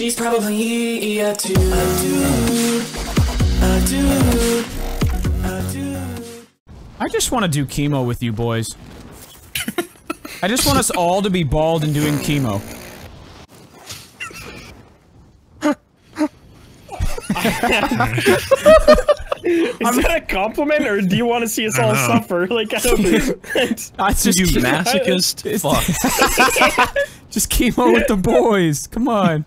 She's probably here too. I just want to do chemo with you boys. I just want us all to be bald and doing chemo. Is that a compliment, or do you want to see us all suffer? Like, I don't know. That's just you masochist. Fuck. Just chemo with the boys. Come on.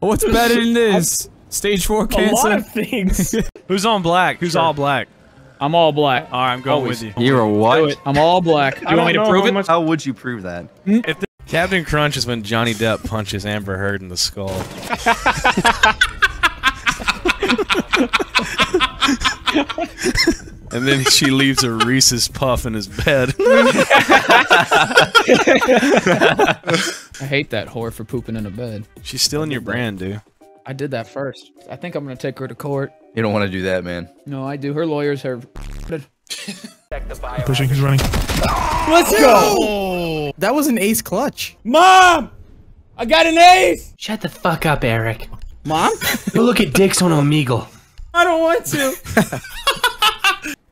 What's better than this? Stage 4 cancer. A lot of things. Who's on black? Who's all black? I'm all black. All right, I'm going with you. You're a what? I'm all black. You want me to prove it? How would you prove that? If Captain Crunch is when Johnny Depp punches Amber Heard in the skull. And then she leaves a Reese's Puff in his bed. I hate that whore for pooping in a bed. She's still in your brand, dude. I did that first. I think I'm gonna take her to court. You don't want to do that, man. No, I do. Her lawyers are pushing. He's running. Let's go. That was an ace clutch. Mom, I got an ace. Shut the fuck up, Eric. Mom, go look at dicks on Omegle. I don't want to.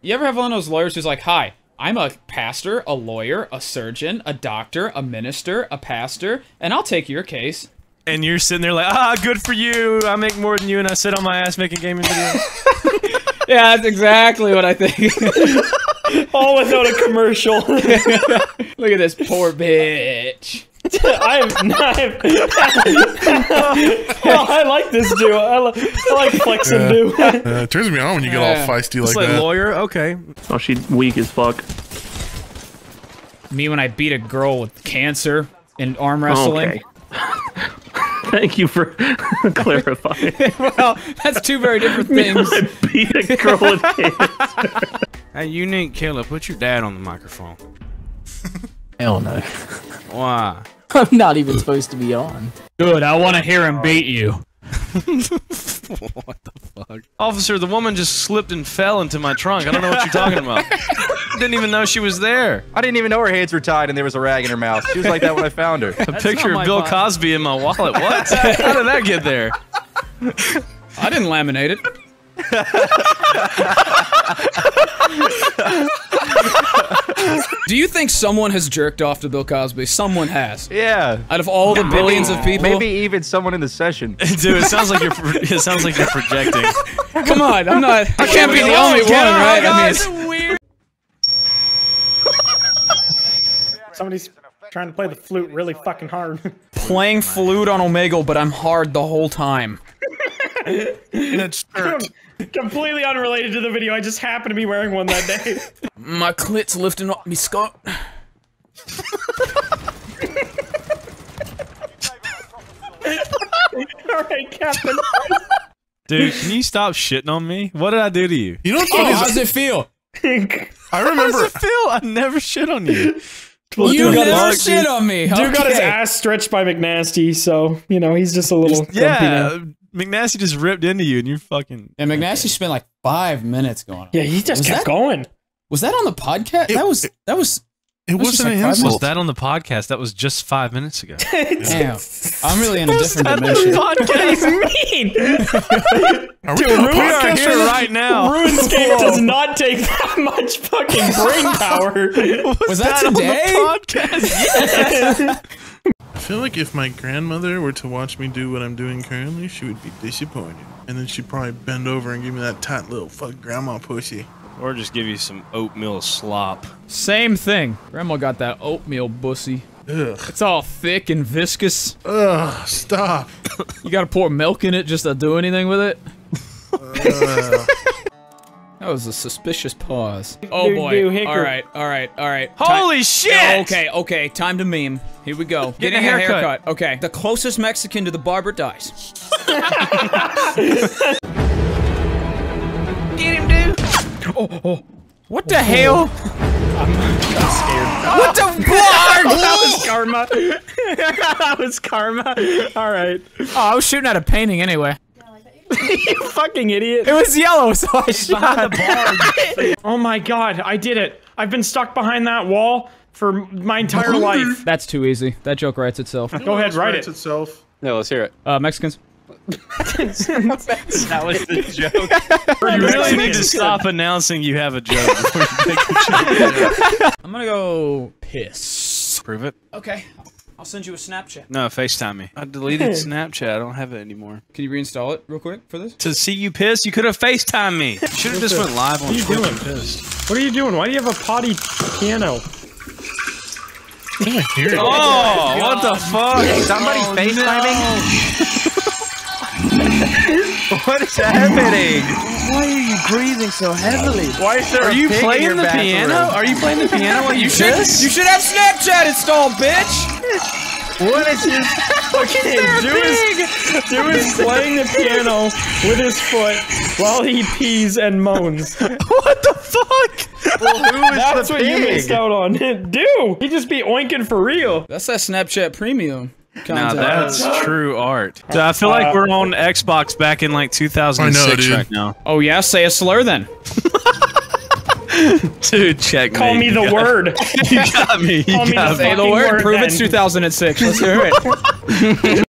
You ever have one of those lawyers who's like, hi, I'm a pastor, a lawyer, a surgeon, a doctor, a minister, a pastor, and I'll take your case. And you're sitting there like, ah, good for you, I make more than you, and I sit on my ass making gaming videos. Yeah, that's exactly what I think. All without a commercial. Look at this poor bitch. I like this dude. I like flexing dude. It turns me on when you get all feisty like that. Lawyer, okay. Oh, she's weak as fuck. Me when I beat a girl with cancer in arm wrestling. Okay. Thank you for clarifying. Well, that's two very different things. I beat a girl with cancer. Hey, you need Kayla. Put your dad on the microphone. Hell no. Why? I'm not even supposed to be on. Good, I want to hear him beat you. What the fuck? Officer, the woman just slipped and fell into my trunk. I don't know what you're talking about. Didn't even know she was there. I didn't even know her hands were tied and there was a rag in her mouth. She was like that when I found her. A picture of Bill Cosby in my wallet. What? How did that get there? I didn't laminate it. Do you think someone has jerked off to Bill Cosby? Someone has. Yeah. Out of all the billions of people. Maybe even someone in the session. Dude, it sounds like you're projecting. Come on, I can't be the only one, right? I mean, weird. Somebody's trying to play the flute really fucking hard. Playing flute on Omegle, but I'm hard the whole time. In a shirt. Completely unrelated to the video, I just happened to be wearing one that day. My clit's lifting up me, Scott. Alright, Captain. Dude, can you stop shitting on me? What did I do to you? You don't think how does it feel? I remember. How does it feel? I never shit on you. Well, you never shit on me. Dude got his ass stretched by McNasty, so, you know, he's just a little grumpy now. McNasty just ripped into you, and you're fucking... And McNasty spent like 5 minutes going on. Yeah, he just kept going. Was that on the podcast? It wasn't an insult. Was that on the podcast? That was just 5 minutes ago. Damn. I'm really in a different dimension. What does that mean? Dude, we are here right now. RuneScape does not take that much fucking brain power. Was that today? On the podcast? Yes. I feel like if my grandmother were to watch me do what I'm doing currently, she would be disappointed. And then she'd probably bend over and give me that tight little fuck grandma pussy. Or just give you some oatmeal slop. Same thing. Grandma got that oatmeal pussy. Ugh. It's all thick and viscous. Ugh, stop. You gotta pour milk in it just to do anything with it? That was a suspicious pause. Oh boy. Alright. Holy shit! Okay, time to meme. Here we go. Getting a haircut. Okay. The closest Mexican to the barber dies. Get him, dude! Oh. What the hell? I'm scared. What the fuck? That was karma. Alright. Oh, I was shooting at a painting anyway. You fucking idiot. It was yellow, so I shot the bar. Oh my god, I did it. I've been stuck behind that wall for my entire life. That's too easy. That joke writes itself. Go ahead, write it. No, let's hear it. Mexicans. That was the joke. You really need to stop announcing you have a joke before you make the joke. I'm gonna go piss. Prove it. Okay. I'll send you a Snapchat. No, FaceTime me. I deleted Snapchat. I don't have it anymore. Can you reinstall it real quick for this? To see you piss? You could have FaceTimed me. You should have just went live on Twitter. What are you doing, piss? What are you doing? Why do you have a potty piano? Oh, what the fuck? Is somebody FaceTiming? No. What is happening? Why are you breathing so heavily? Why is there a pig in your bathroom? Are you playing the piano while you piss? You should have Snapchat installed, bitch! What is this? Okay, dude is playing the piano with his foot while he pees and moans. What the fuck? Well, who is That's the what pig? You missed out on. Dude, he just be oinking for real. That's that Snapchat premium. Now that's true art. So I feel like we're on Xbox back in like 2006 right now. Oh yeah, say a slur then. Dude, checkmate. Call me the word. You got me. You got me. Say the word. Prove it's 2006. Let's hear it.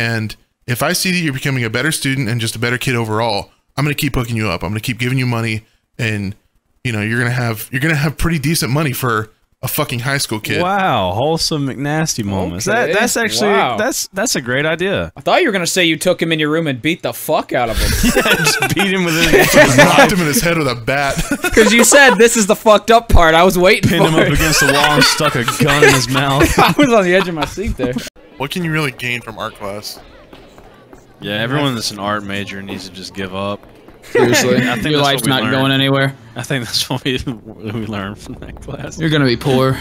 And if I see that you're becoming a better student and just a better kid overall, I'm gonna keep hooking you up. I'm gonna keep giving you money, and you know you're gonna have pretty decent money for a fucking high school kid. Wow, wholesome McNasty moments. Okay. That's actually that's a great idea. I thought you were gonna say you took him in your room and beat the fuck out of him. Yeah, just beat him with his knocked him in his head with a bat. Because you said this is the fucked up part. I was waiting. Pinned him up against the wall and stuck a gun in his mouth. I was on the edge of my seat there. What can you really gain from art class? Yeah, everyone that's an art major needs to just give up. Seriously, I think your life's not going anywhere. I think that's what we learned from that class. You're gonna be poor.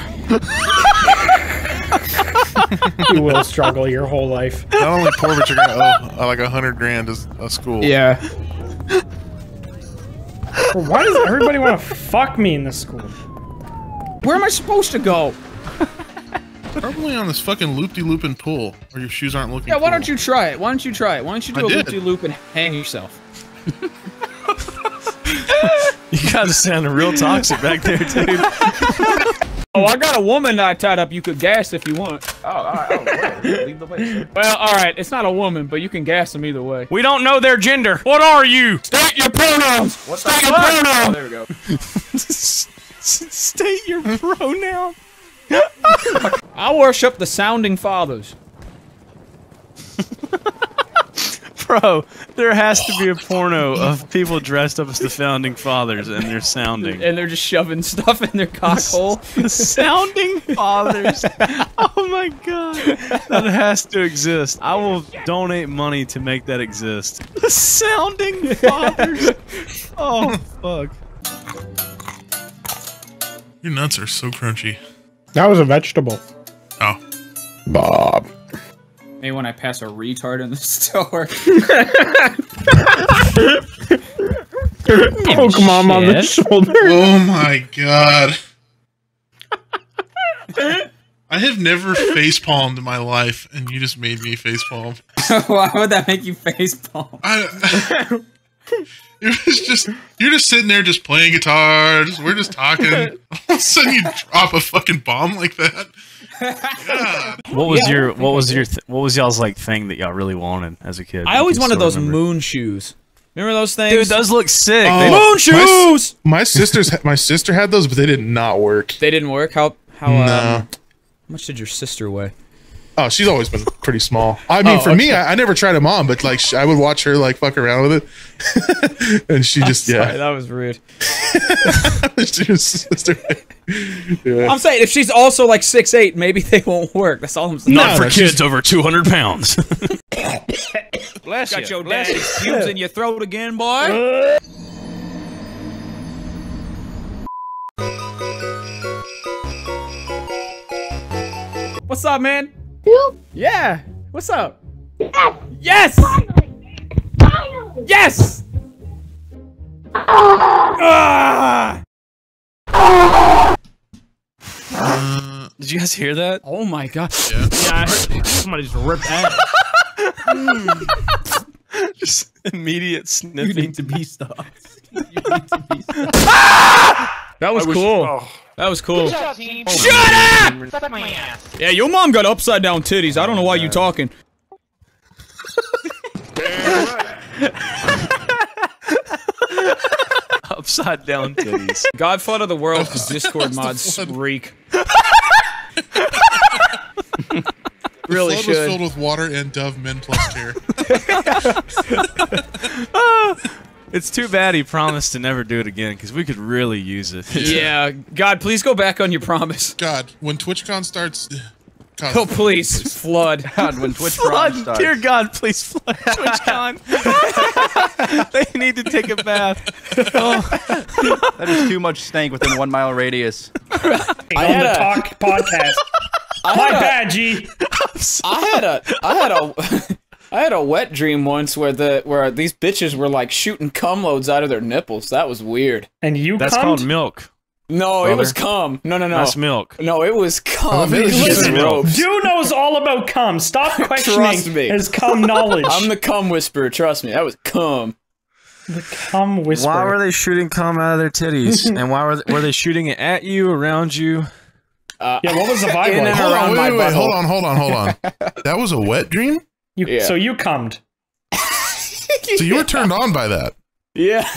You will struggle your whole life. Not only poor, but you're gonna owe like $100 grand as a school. Yeah. Well, why does everybody want to fuck me in this school? Where am I supposed to go? Probably on this fucking loop-de-loop and pull, or your shoes aren't looking. Yeah, why don't you try it? Why don't you try it? Why don't you do a loop-de-loop and hang yourself? You guys sounded real toxic back there, dude. Oh, I got a woman I tied up. You could gas if you want. Oh, alright. Oh, leave the way. Well, alright. It's not a woman, but you can gas them either way. We don't know their gender. What are you? State your pronouns. What's State your pronoun. Oh, there we go. State your pronoun. I worship the sounding fathers. Bro, there has to be a porno of people dressed up as the founding fathers, and they're sounding. And they're just shoving stuff in their cock hole. The sounding fathers. Oh my god. That has to exist. I will donate money to make that exist. The sounding fathers. Oh, fuck. Your nuts are so crunchy. That was a vegetable. Oh. Bob. Maybe when I pass a retard in the store. Poke mom on the shoulder. Oh my god. I have never facepalmed in my life, and you just made me facepalm. Why would that make you facepalm? It was just, you're just sitting there just playing guitar, we're just talking. All of a sudden you drop a fucking bomb like that. God. What was y'all's like thing that y'all really wanted as a kid? I always wanted those moon shoes. Remember those things? Dude, those look sick. Moon shoes! My sister had those, but they did not work. They didn't work? How much did your sister weigh? Oh, she's always been pretty small. I mean, for me, I never tried them on, but like I would watch her like fuck around with it, and she just sorry, that was rude. Yeah. I'm saying if she's also like 6'8", maybe they won't work. That's all I'm saying. Not for kids over 200 pounds. Bless you. Got your daddy cubes in your throat again, boy. What's up, man? You? Yeah. What's up? Yes. Finally. Yes. Did you guys hear that? Oh my god. Yeah. Somebody just ripped out. Just immediate sniffing. You need to be stopped. That was cool. That was cool. Job, shut up! My ass. Yeah, your mom got upside down titties. I don't know why you talking. Upside down titties. Godfather of the world because Discord mods reek. Really should. The flood was filled with water and Dove Men Plus Care. It's too bad he promised to never do it again, because we could really use it. Yeah, God, please go back on your promise. God, when TwitchCon starts... God, oh, please, flood. God, when TwitchCon starts... Dear God, please flood TwitchCon. They need to take a bath. Oh. That is too much stank within 1 mile radius. I had a talk podcast. My bad, G. I had a wet dream once where these bitches were like shooting cum loads out of their nipples. That was weird. And you cummed? That's called milk. No, brother. It was cum. No. That's milk. No, it was cum. It was just milk. Dude knows all about cum. Stop questioning his cum knowledge. I'm the cum whisperer. Trust me, that was cum. The cum whisperer. Why were they shooting cum out of their titties? And why were they shooting it at you, around you? Yeah, what was the vibe like? Wait, hold on. That was a wet dream? So you cummed. So you were turned on by that. Yeah.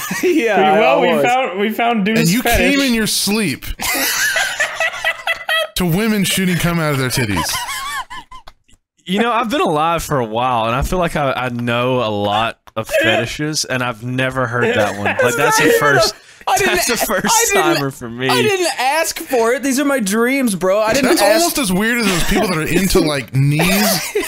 We found dude's fetish. And you came in your sleep to women shooting cum out of their titties. You know, I've been alive for a while, and I feel like I know a lot of fetishes, and I've never heard that one. Like, that's the first... That's the first timer for me. I didn't ask for it. These are my dreams, bro. That's almost as weird as those people that are into like knees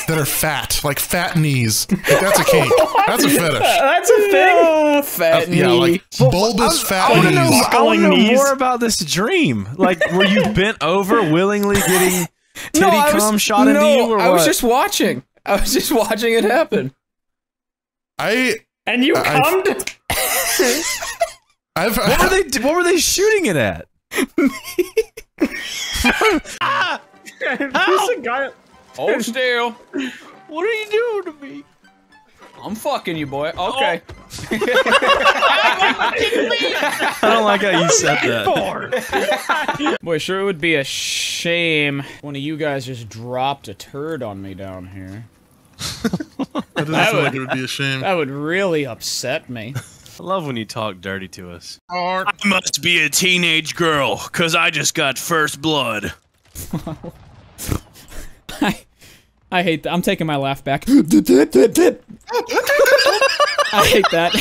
that are fat, like fat knees. Like, that's a kink. That's a fetish. That's a thing. Fat knee. Yeah, like bulbous fat knees. I want to know more about this dream. Like, were you bent over, willingly getting titty cum shot into you, or what? I was just watching. It happen. And you cummed. What were they shooting it at? This guy. Oh, still. What are you doing to me? I'm fucking you, boy. Okay. I don't like how you said that. Boy, sure it would be a shame. One of you guys just dropped a turd on me down here. That doesn't sound like it would be a shame. That would really upset me. I love when you talk dirty to us. I must be a teenage girl, cause I just got first blood. I hate that. I'm taking my laugh back. I hate that.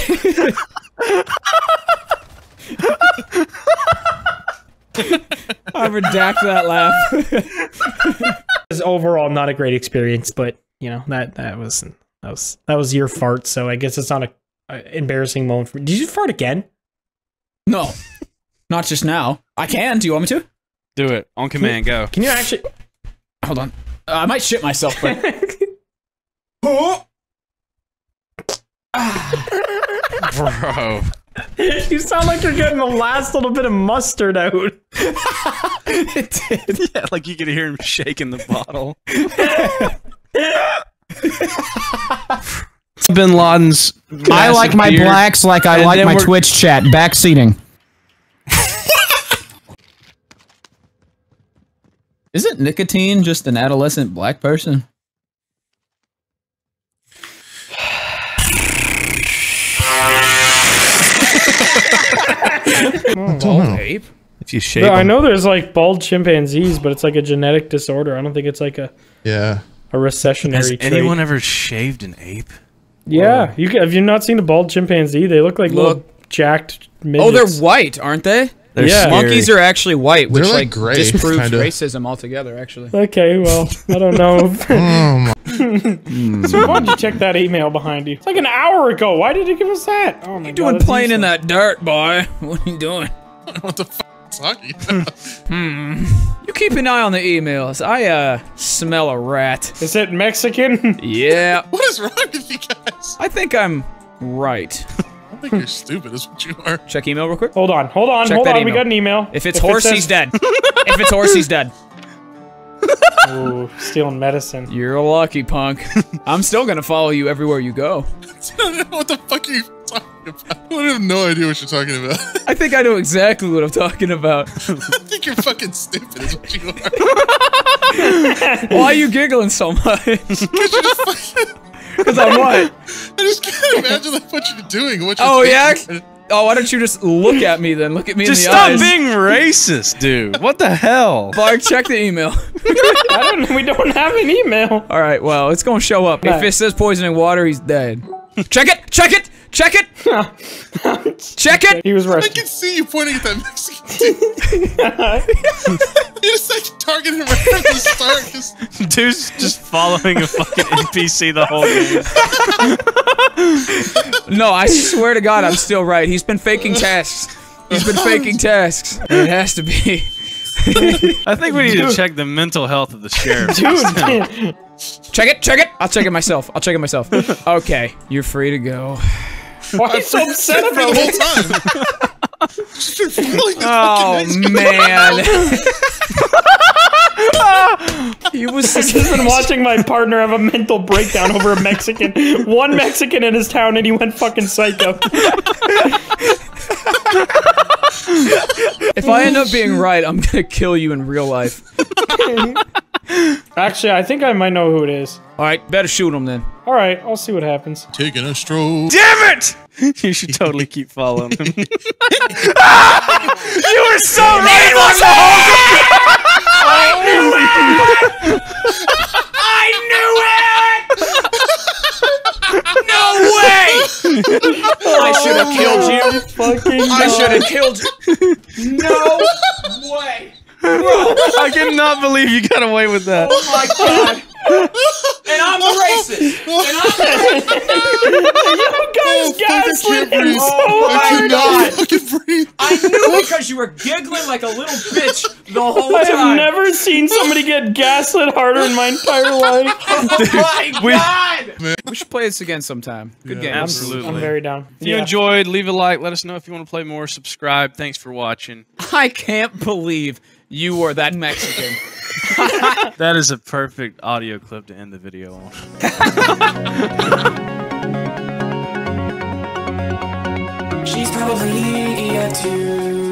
I redact that laugh. It's overall not a great experience, but you know that was your fart, so I guess it's not a embarrassing moment for me. Did you fart again? No. Not just now. I can. Do you want me to? Do it. On command, go. Can you actually... Hold on. I might shit myself, but... Oh! Bro. You sound like you're getting the last little bit of mustard out. It did. Yeah, like you could hear him shaking the bottle. Bin Laden's. I like my blacks like I like my Twitch chat. Backseating. Isn't nicotine just an adolescent black person? Bald ape? If you shave. I know there's like bald chimpanzees, but it's like a genetic disorder. I don't think it's like a recessionary. Has anyone ever shaved an ape? Yeah, have you not seen a bald chimpanzee? They look like little jacked midgets. Oh, they're white, aren't they? Yeah. Monkeys are actually white, which like gray, disproves racism altogether, actually. Okay, well, I don't know. So why don't you check that email behind you? It's like an hour ago. Why did you give us that? Oh, my God, doing playing in that dirt, boy. What are you doing? What the fuck? You keep an eye on the emails. I smell a rat. Is it Mexican? Yeah. What is wrong with you guys? I think I'm right. I think you're stupid is what you are. Check email real quick. Hold on. Check hold on. We got an email. If it's horse, he's dead. If it's horse, he's dead. Ooh, stealing medicine. You're lucky, punk. I'm still gonna follow you everywhere you go. What the fuck are you talking about? talking about. I have no idea what you're talking about. I think I know exactly what I'm talking about. I think you're fucking stupid is what you are. Why are you giggling so much? Because I'm what? I just can't imagine like, what you're doing. What you're thinking. Yeah? Oh, why don't you just look at me then? Look at me in the eyes. Just stop being racist, dude. What the hell? Bark, check the email. We don't have an email. All right, well, it's going to show up. If it says poisoning water, he's dead. Check it! Check it! Check it! Check it! He was rushed. I can see you pointing at that Mexican dude. You're just like targeting him right from the start. Dude's just following a fucking NPC the whole game. No, I swear to God, I'm still right. He's been faking tasks. He's been faking tasks. It has to be. I think we need to check the mental health of the sheriff. Dude, check it, check it. I'll check it myself. I'll check it myself. Okay, you're free to go. Why are you so upset about it the whole time? Oh man. He was just watching my partner have a mental breakdown over a Mexican. One Mexican in his town and he went fucking psycho. If I end up being right, I'm gonna kill you in real life. Actually, I think I might know who it is. Alright, better shoot him then. Alright, I'll see what happens. Taking a stroll. Damn it! You should totally keep following him. You were so right on the whole. I knew it! No way! I should have killed you. Fucking I should have killed you. No way. Bro, I cannot believe you got away with that. Oh my god. And I'm a racist. And You guys gaslit him. Oh my god. I knew because you were giggling like a little bitch the whole time. I have never seen somebody get gaslit harder in my entire life. Oh my god. We should play this again sometime. Good game. Absolutely. I'm very down. If you enjoyed, leave a like. Let us know if you want to play more. Subscribe. Thanks for watching. I can't believe you were that Mexican. That is a perfect audio clip to end the video on. She's probably eating too.